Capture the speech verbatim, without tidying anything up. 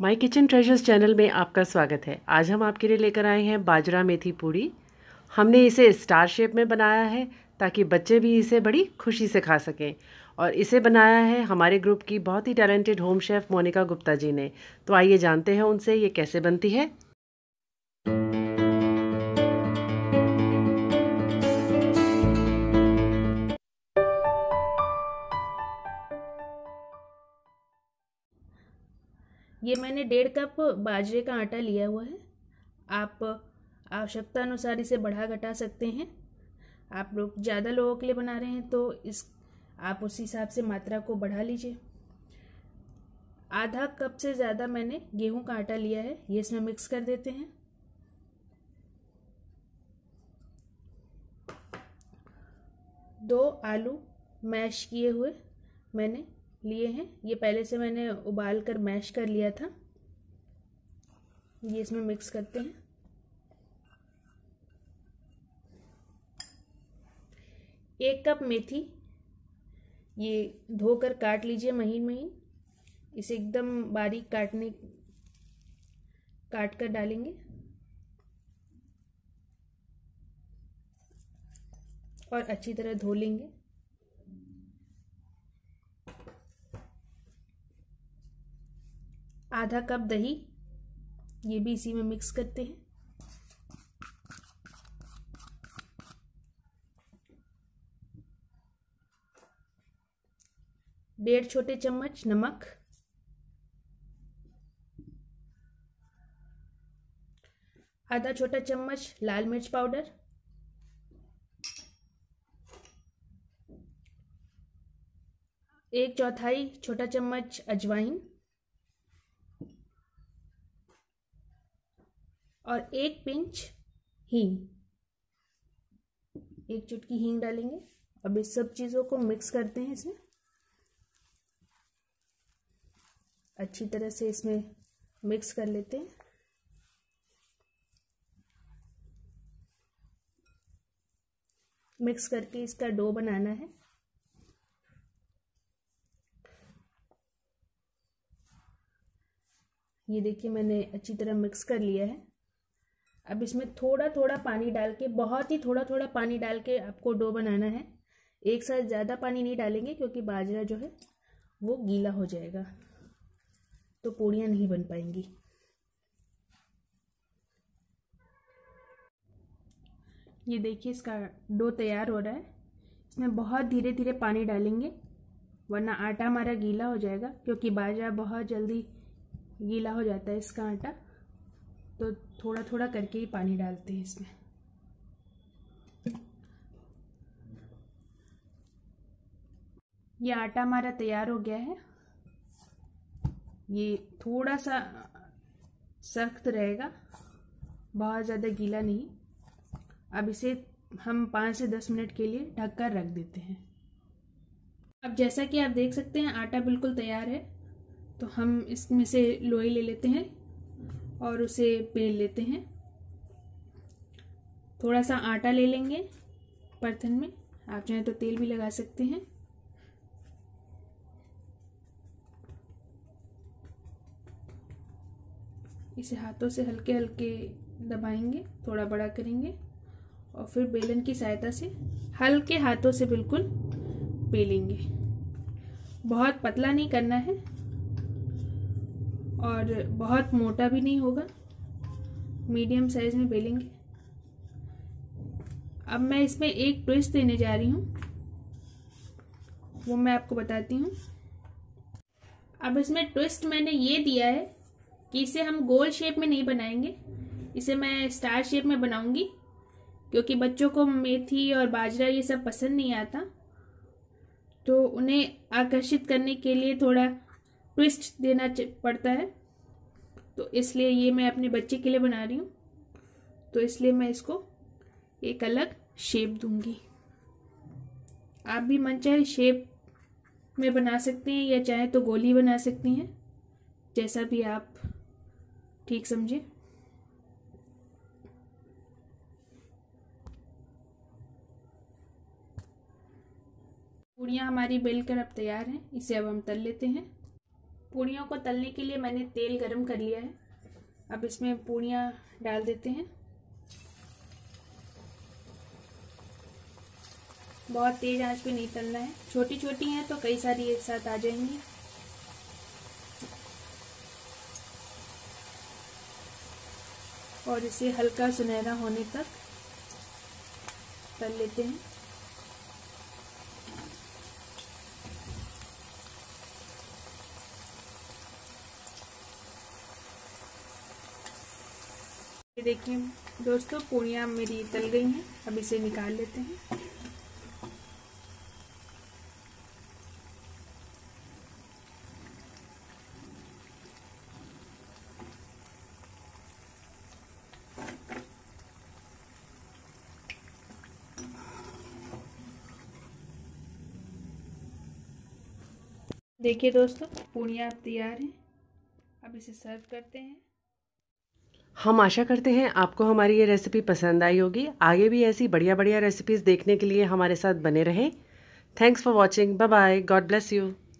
My kitchen treasures channel में आपका स्वागत है। आज हम आपके लिए लेकर आए हैं बाजरा मेथी पूड़ी। हमने इसे स्टार शेप में बनाया है ताकि बच्चे भी इसे बड़ी खुशी से खा सकें, और इसे बनाया है हमारे ग्रुप की बहुत ही talented home chef Monika Gupta ji ने। तो आइए जानते हैं उनसे ये कैसे बनती है। ये मैंने डेढ़ कप बाजरे का आटा लिया हुआ है। आप आवश्यकता अनुसार इसे बढ़ा घटा सकते हैं। आप लोग ज़्यादा लोगों के लिए बना रहे हैं तो इस आप उस हिसाब से मात्रा को बढ़ा लीजिए। आधा कप से ज़्यादा मैंने गेहूं का आटा लिया है, ये इसमें मिक्स कर देते हैं। दो आलू मैश किए हुए मैंने लिए हैं, ये पहले से मैंने उबाल कर मैश कर लिया था, ये इसमें मिक्स करते हैं। एक कप मेथी, ये धोकर काट लीजिए महीन महीन, इसे एकदम बारीक काटने काट कर डालेंगे। और अच्छी तरह धो लेंगे। आधा कप दही, ये भी इसी में मिक्स करते हैं। डेढ़ छोटे चम्मच नमक, आधा छोटा चम्मच लाल मिर्च पाउडर, एक चौथाई छोटा चम्मच अजवाइन और एक पिंच हींग, एक चुटकी हींग डालेंगे। अब इस सब चीज़ों को मिक्स करते हैं, इसमें अच्छी तरह से इसमें मिक्स कर लेते हैं। मिक्स करके इसका डो बनाना है। ये देखिए मैंने अच्छी तरह मिक्स कर लिया है। अब इसमें थोड़ा थोड़ा पानी डाल के, बहुत ही थोड़ा थोड़ा पानी डाल के आपको डो बनाना है। एक साथ ज़्यादा पानी नहीं डालेंगे क्योंकि बाजरा जो है वो गीला हो जाएगा तो पूड़ियाँ नहीं बन पाएंगी। ये देखिए इसका डो तैयार हो रहा है। इसमें बहुत धीरे धीरे पानी डालेंगे वरना आटा हमारा गीला हो जाएगा, क्योंकि बाजरा बहुत जल्दी गीला हो जाता है इसका आटा, तो थोड़ा थोड़ा करके ही पानी डालते हैं इसमें। ये आटा हमारा तैयार हो गया है। ये थोड़ा सा सख्त रहेगा, बहुत ज़्यादा गीला नहीं। अब इसे हम पाँच से दस मिनट के लिए ढककर रख देते हैं। अब जैसा कि आप देख सकते हैं आटा बिल्कुल तैयार है, तो हम इसमें से लोई ले लेते हैं और उसे बेल लेते हैं। थोड़ा सा आटा ले लेंगे बर्तन में, आप चाहें तो तेल भी लगा सकते हैं। इसे हाथों से हल्के हल्के दबाएंगे, थोड़ा बड़ा करेंगे और फिर बेलन की सहायता से हल्के हाथों से बिल्कुल बेलेंगे। बहुत पतला नहीं करना है और बहुत मोटा भी नहीं होगा, मीडियम साइज़ में बेलेंगे। अब मैं इसमें एक ट्विस्ट देने जा रही हूँ, वो मैं आपको बताती हूँ। अब इसमें ट्विस्ट मैंने ये दिया है कि इसे हम गोल शेप में नहीं बनाएंगे, इसे मैं स्टार शेप में बनाऊँगी, क्योंकि बच्चों को मेथी और बाजरा ये सब पसंद नहीं आता, तो उन्हें आकर्षित करने के लिए थोड़ा ट्विस्ट देना पड़ता है। तो इसलिए ये मैं अपने बच्चे के लिए बना रही हूँ, तो इसलिए मैं इसको एक अलग शेप दूंगी। आप भी मनचाहे शेप में बना सकते हैं या चाहे तो गोली बना सकती हैं, जैसा भी आप ठीक समझें। पूड़ियाँ हमारी बेलकर अब तैयार हैं, इसे अब हम तल लेते हैं। पूड़ियों को तलने के लिए मैंने तेल गरम कर लिया है। अब इसमें पूड़ियाँ डाल देते हैं। बहुत तेज आंच पे नहीं तलना है, छोटी छोटी हैं तो कई सारी एक साथ आ जाएंगी। और इसे हल्का सुनहरा होने तक तल लेते हैं। देखिए दोस्तों, पूड़ियाँ मेरी तल गई हैं। अब इसे निकाल लेते हैं। देखिए दोस्तों, पूड़ियाँ अब तैयार हैं। अब इसे सर्व करते हैं। हम आशा करते हैं आपको हमारी ये रेसिपी पसंद आई होगी। आगे भी ऐसी बढ़िया बढ़िया रेसिपीज़ देखने के लिए हमारे साथ बने रहें। Thanks for watching. Bye bye. God bless you.